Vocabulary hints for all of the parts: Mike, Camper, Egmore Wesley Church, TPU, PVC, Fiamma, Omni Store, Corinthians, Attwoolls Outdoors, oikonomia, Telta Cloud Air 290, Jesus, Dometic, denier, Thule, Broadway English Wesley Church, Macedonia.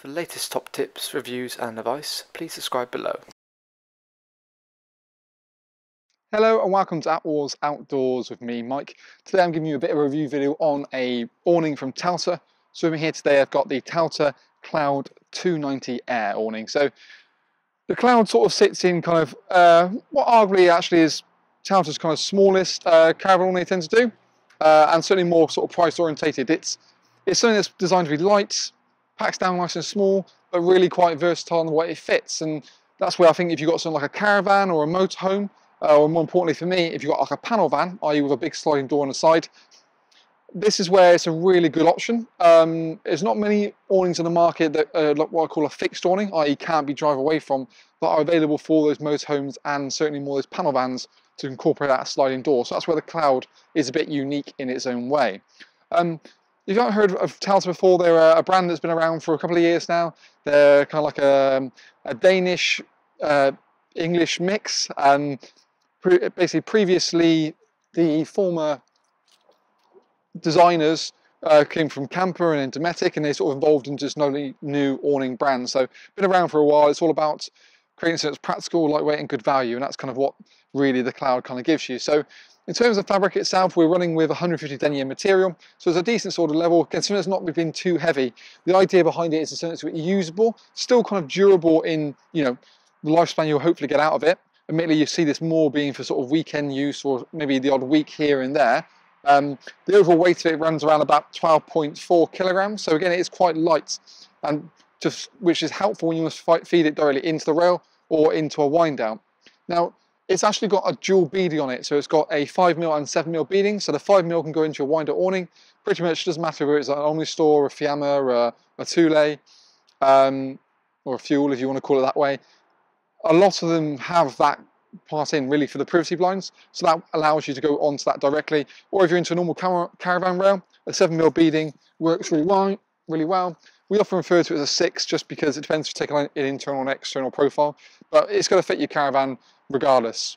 For the latest top tips, reviews and advice, please subscribe below. Hello and welcome to Attwoolls Outdoors with me, Mike. Today I'm giving you a bit of a review video on a awning from Telta. So over here today I've got the Telta Cloud 290 Air awning. So the Cloud sort of sits in kind of what arguably actually is Telta's kind of smallest caravan awning they tend to do, and certainly more sort of price orientated. It's something that's designed to be light, packs down nice and small, but really quite versatile in the way it fits. And that's where I think if you've got something like a caravan or a motorhome, or more importantly for me, if you've got like a panel van, i.e. with a big sliding door on the side, this is where it's a really good option. There's not many awnings on the market that are like what I call a fixed awning, i.e. can't be drive away from, that are available for those motorhomes and certainly more those panel vans to incorporate that sliding door. So that's where the Cloud is a bit unique in its own way. If you haven't heard of Telta before, they're a brand that's been around for a couple of years now. They're kind of like a Danish, English mix. Previously, the former designers came from Camper and then Dometic, and they sort of evolved into this new awning brand. So been around for a while. It's all about creating something that's practical, lightweight and good value. And that's kind of what really the Cloud kind of gives you. So in terms of fabric itself, we're running with 150 denier material, so it's a decent sort of level, considering it's not been too heavy. The idea behind it is something that's usable, still kind of durable in, you know, the lifespan you'll hopefully get out of it. Admittedly, you see this more being for sort of weekend use or maybe the odd week here and there. The overall weight of it runs around about 12.4 kilograms, so again, it is quite light, and which is helpful when you must feed it directly into the rail or into a wind down. Now, it's actually got a dual beading on it, so it's got a 5mm and 7mm beading, so the 5mm can go into your winder awning. Pretty much doesn't matter whether it's an Omni Store or a Fiamma or a Thule, or a Fuel if you want to call it that way. A lot of them have that part in really for the privacy blinds, so that allows you to go onto that directly, or if you're into a normal caravan rail, a 7mm beading works really well. We often refer to it as a 6 just because it depends if you're taking an internal and external profile, but it's going to fit your caravan regardless.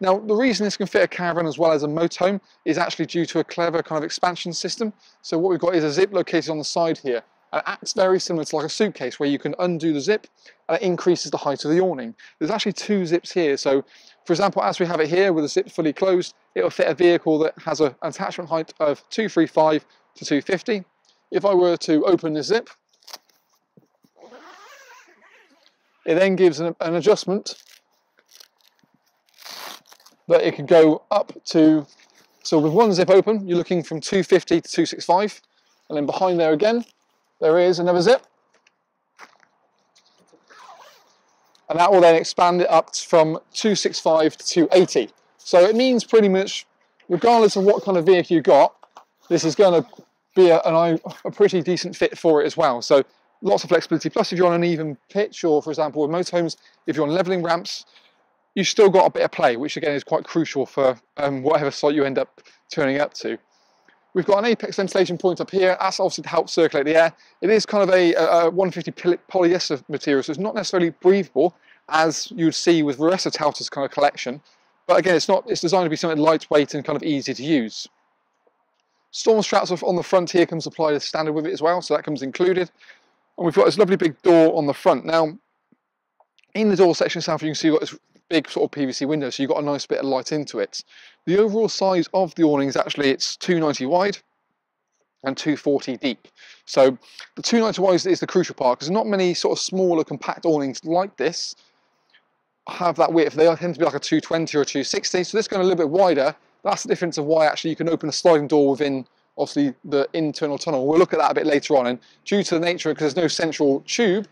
Now, the reason this can fit a caravan as well as a motorhome is actually due to a clever kind of expansion system. So what we've got is a zip located on the side here, and it acts very similar to like a suitcase where you can undo the zip and it increases the height of the awning. There's actually two zips here. So for example, as we have it here with the zip fully closed, it will fit a vehicle that has an attachment height of 235 to 250. If I were to open this zip, it then gives an adjustment that it could go up to, so with one zip open, you're looking from 250 to 265, and then behind there again, there is another zip. And that will then expand it up from 265 to 280. So it means pretty much, regardless of what kind of vehicle you got, this is gonna be a pretty decent fit for it as well. So lots of flexibility. Plus if you're on an even pitch, or for example, with motorhomes, if you're on leveling ramps, you've still got a bit of play, which again is quite crucial for whatever site you end up turning up to. We've got an apex ventilation point up here. That's obviously to help circulate the air. It is kind of a 150 polyester material, so it's not necessarily breathable as you would see with the rest of Telta's kind of collection. But again, it's designed to be something lightweight and kind of easy to use. Storm straps on the front here comes applied as standard with it as well, so that comes included. And we've got this lovely big door on the front. Now, in the door section itself, you can see you've got this big sort of PVC window, so you've got a nice bit of light into it. The overall size of the awning is actually, it's 290 wide and 240 deep. So the 290 wide is the crucial part, because not many sort of smaller compact awnings like this have that width. They tend to be like a 220 or a 260, so this going a little bit wider. That's the difference of why actually you can open a sliding door within obviously the internal tunnel. We'll look at that a bit later on, and due to the nature, because there's no central tube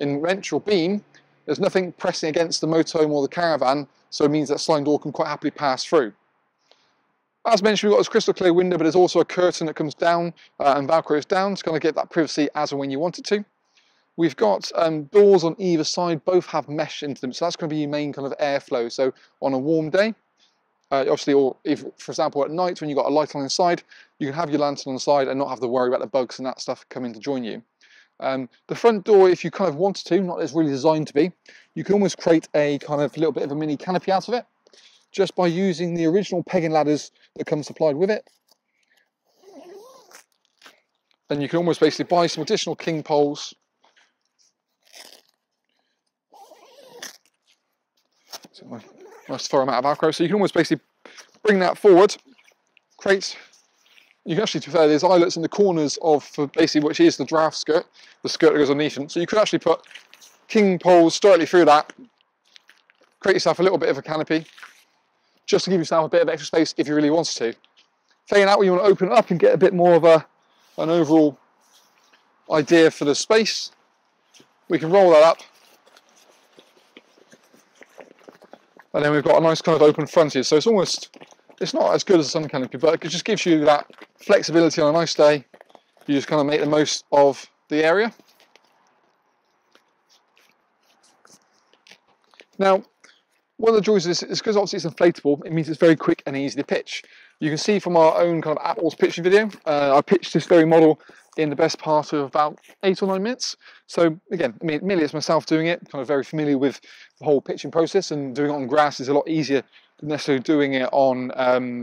in ventral beam, there's nothing pressing against the motorhome or the caravan, so it means that sliding door can quite happily pass through. As mentioned, we've got this crystal clear window, but there's also a curtain that comes down and velcros down to kind of get that privacy as and when you want it to. We've got doors on either side, both have mesh into them, so that's going to be your main kind of airflow. So on a warm day, obviously, or if, for example, at night when you've got a light on inside, you can have your lantern on the side and not have to worry about the bugs and that stuff coming to join you. The front door, if you kind of wanted to, not that it's really designed to be, you can almost create a kind of little bit of a mini canopy out of it, just by using the original pegging ladders that come supplied with it. And you can almost basically buy some additional king poles So nice thorough amount of Velcro. So you can almost basically bring that forward, create, you can actually, to be fair, there's eyelets in the corners of, for basically which is the draft skirt, the skirt that goes underneath it. So you could actually put king poles directly through that, create yourself a little bit of a canopy, just to give yourself a bit of extra space if you really wanted to. Failing that, you want to open it up and get a bit more of an overall idea for the space. We can roll that up. And then we've got a nice kind of open frontage. So it's almost, it's not as good as a sun canopy, but it just gives you that flexibility on a nice day. You just kind of make the most of the area. Now, one of the joys of this is because obviously it's inflatable, it means it's very quick and easy to pitch. You can see from our own kind of Attwoolls pitching video, I pitched this very model in the best part of about 8 or 9 minutes. So again, I mean, merely it's myself doing it, kind of very familiar with the whole pitching process, and doing it on grass is a lot easier than necessarily doing it on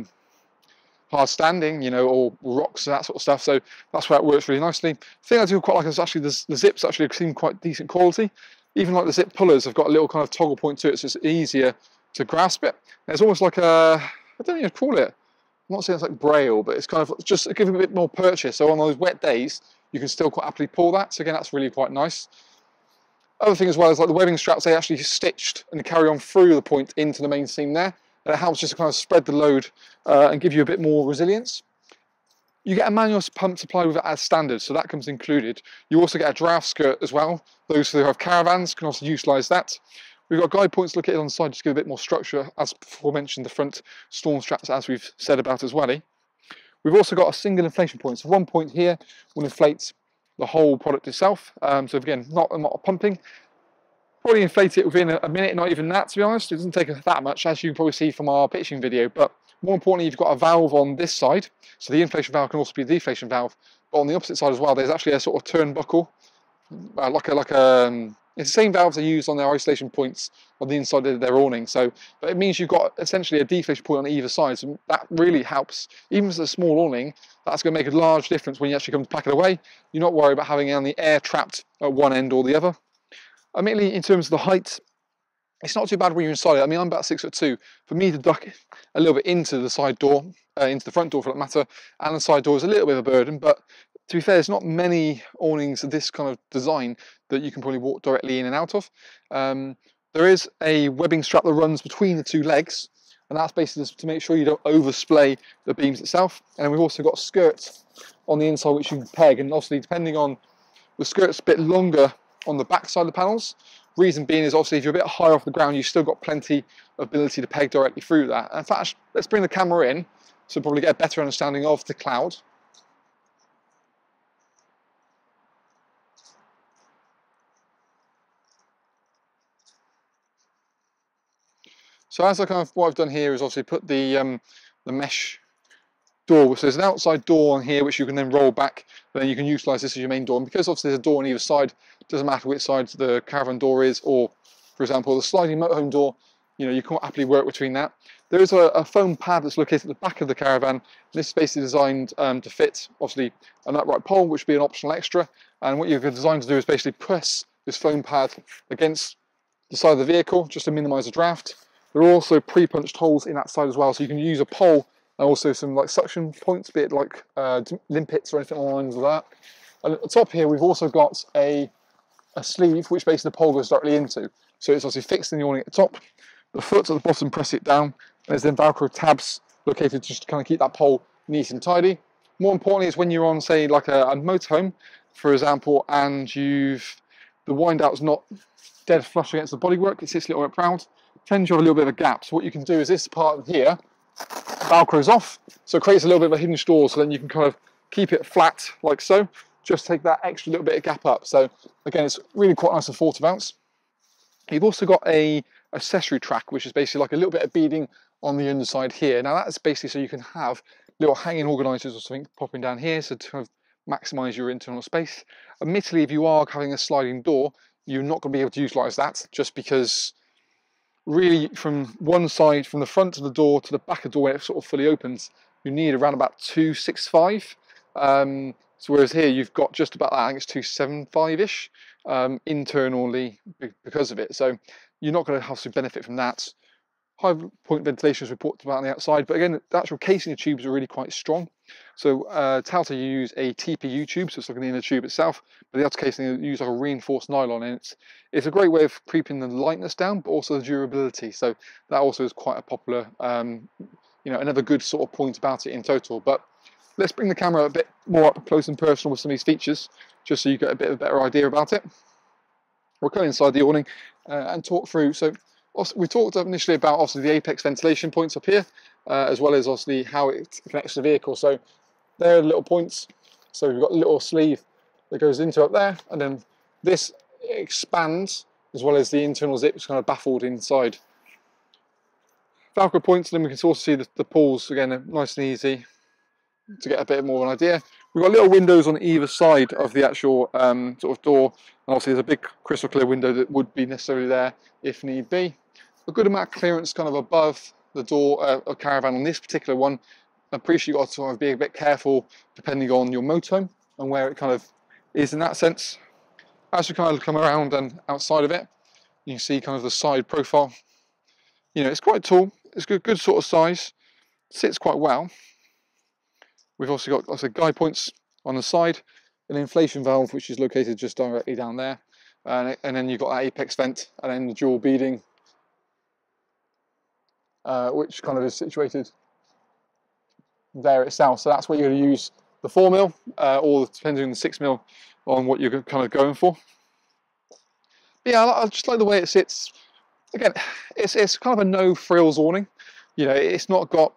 hard standing, you know, or rocks and that sort of stuff. So that's where it works really nicely. The thing I do quite like is actually the zips actually seem quite decent quality. Even like the zip pullers have got a little kind of toggle point to it, so it's easier to grasp it. And it's almost like a, I don't even call it, I'm not saying it's like braille, but it's kind of just giving a bit more purchase. So on those wet days, you can still quite happily pull that. So again, that's really quite nice. Other thing as well is like the webbing straps, they actually stitched and carry on through the point into the main seam there. And it helps just to kind of spread the load and give you a bit more resilience. You get a manual pump supply with it as standard, so that comes included. You also get a draft skirt as well. Those who have caravans can also utilise that. We've got guide points located on the side, just give a bit more structure, as before mentioned, the front storm straps, as we've said about as well. We've also got a single inflation point, so one point here will inflate the whole product itself. So again, not a lot of pumping. Probably inflate it within a minute, not even that, to be honest. It doesn't take that much, as you can probably see from our pitching video, but more importantly, you've got a valve on this side. So the inflation valve can also be a deflation valve, but on the opposite side as well, there's actually a sort of turnbuckle, it's the same valves they use on their isolation points on the inside of their awning. So, but it means you've got essentially a deflation point on either side. So that really helps. Even if it's a small awning, that's going to make a large difference when you actually come to pack it away. You're not worried about having any air trapped at one end or the other. Admittedly, in terms of the height, it's not too bad when you're inside it. I mean, I'm about 6'2". For me to duck a little bit into the side door, into the front door for that matter, and the side door is a little bit of a burden, but to be fair, there's not many awnings of this kind of design that you can probably walk directly in and out of. There is a webbing strap that runs between the two legs, and that's basically to make sure you don't oversplay the beams itself. And we've also got skirts on the inside which you can peg, and obviously depending on the skirt's a bit longer on the back side of the panels. Reason being is obviously if you're a bit higher off the ground, you've still got plenty of ability to peg directly through that. And in fact, let's bring the camera in so probably get a better understanding of the cloud. So as I kind of, what I've done here is obviously put the mesh door, so there's an outside door on here which you can then roll back, and then you can utilize this as your main door. And because obviously there's a door on either side, it doesn't matter which side the caravan door is, or for example the sliding motorhome door, you know, you can't happily work between that. There is a foam pad that's located at the back of the caravan. This is basically designed to fit obviously an upright pole, which would be an optional extra, and what you're designed to do is basically press this foam pad against the side of the vehicle just to minimize the draft. There are also pre-punched holes in that side as well, so you can use a pole and also some like suction points, be it like limpets or anything along the lines of that. And at the top here, we've also got a sleeve, which basically the pole goes directly into. So it's obviously fixed in the awning at the top, the foot at the bottom, press it down, and there's then Velcro tabs located just to kind of keep that pole neat and tidy. More importantly is when you're on, say, like a motorhome, for example, and you've, the wind out's not dead flush against the bodywork, it sits a little bit proud, tends to have a little bit of a gap. So what you can do is this part here, Velcro's off, so it creates a little bit of a hinged door, so then you can kind of keep it flat like so, just take that extra little bit of gap up. So again, it's really quite nice and thought about. You've also got a accessory track, which is basically like a little bit of beading on the underside here. Now that's basically so you can have little hanging organizers or something popping down here, so to kind of maximize your internal space. Admittedly, if you are having a sliding door, you're not going to be able to utilize that, just because really from one side, from the front of the door to the back of the door when it sort of fully opens, you need around about 265. So whereas here you've got just about that, I think it's 275-ish internally because of it. So You're not going to have to benefit from that. High point ventilation is reported about on the outside, but again, the actual casing of tubes are really quite strong. So Telta use a TPU tube, so it's like the inner tube itself, but the outer casing they use like a reinforced nylon, and it's a great way of creeping the lightness down, but also the durability. So that also is quite a popular, you know, another good sort of point about it in total. But let's bring the camera a bit more up close and personal with some of these features, just so you get a bit of a better idea about it. We'll go inside the awning and talk through. So we talked initially about obviously the apex ventilation points up here, as well as obviously how it connects to the vehicle. So there are little points. So we've got a little sleeve that goes into up there, and then this expands, as well as the internal zip is kind of baffled inside. Velcro points, and then we can also see the pulls again, nice and easy to get a bit more of an idea. We've got little windows on either side of the actual sort of door, and obviously there's a big crystal clear window that would be necessarily there if need be. A good amount of clearance kind of above the door of caravan on this particular one. I appreciate you've got to sort of be a bit careful depending on your motorhome and where it kind of is in that sense. As we kind of come around and outside of it, you can see kind of the side profile. You know, it's quite tall, it's good sort of size, sits quite well. We've also got, like I said, guide points on the side, an inflation valve which is located just directly down there, and then you've got that apex vent, and then the dual beading, which kind of is situated there itself. So that's where you're going to use the 4mm or depending on the 6mm on what you're kind of going for. But yeah, I just like the way it sits. Again, it's kind of a no frills awning. You know, it's not got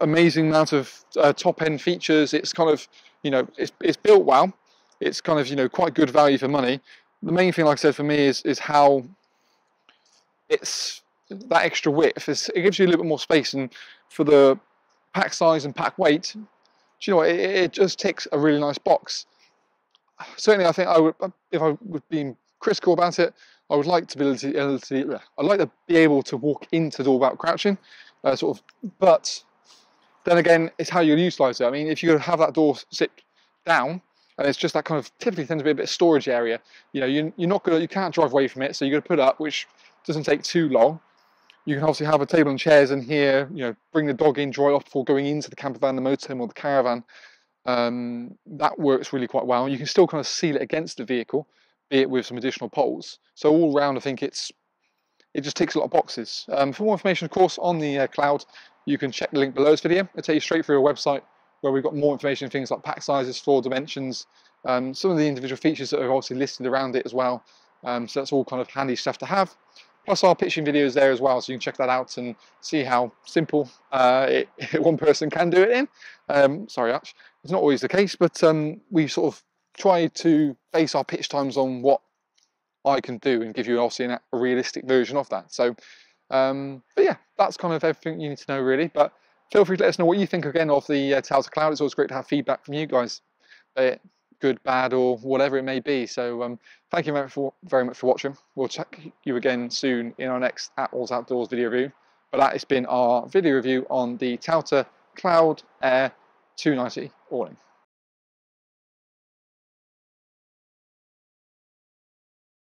amazing amount of top end features. It's kind of, you know, it's built well. It's kind of, you know, quite good value for money. The main thing, like I said, for me is how it's that extra width. It gives you a little bit more space, and for the pack size and pack weight, do you know what, it just ticks a really nice box. Certainly, I think I would, if I would be critical about it, I would like to be able to, I'd like to be able to walk into the door without crouching, sort of, but then again, it's how you utilise it. I mean, if you have that door sit down, and it's just that kind of typically tends to be a bit of storage area. You know, you're not gonna, you can't drive away from it, so you're gonna put it up, which doesn't take too long. You can obviously have a table and chairs in here. You know, bring the dog in, dry off before going into the camper van, the motorhome, or the caravan. That works really quite well. You can still kind of seal it against the vehicle, be it with some additional poles. So all round, I think it just ticks a lot of boxes. For more information, of course, on the cloud, you can check the link below this video. It'll take you straight through our website where we've got more information, things like pack sizes, floor dimensions, some of the individual features that are obviously listed around it as well. So that's all kind of handy stuff to have. Plus our pitching videos there as well, so you can check that out and see how simple one person can do it in. Sorry, Arch, it's not always the case, but we sort of try to base our pitch times on what I can do and give you obviously a realistic version of that. So but yeah, that's kind of everything you need to know really, but feel free to let us know what you think again of the Telta Cloud. It's always great to have feedback from you guys, be it good, bad, or whatever it may be. So thank you very much for watching. We'll check you again soon in our next Attwoolls Outdoors video review, but that has been our video review on the Telta Cloud Air 290 awning.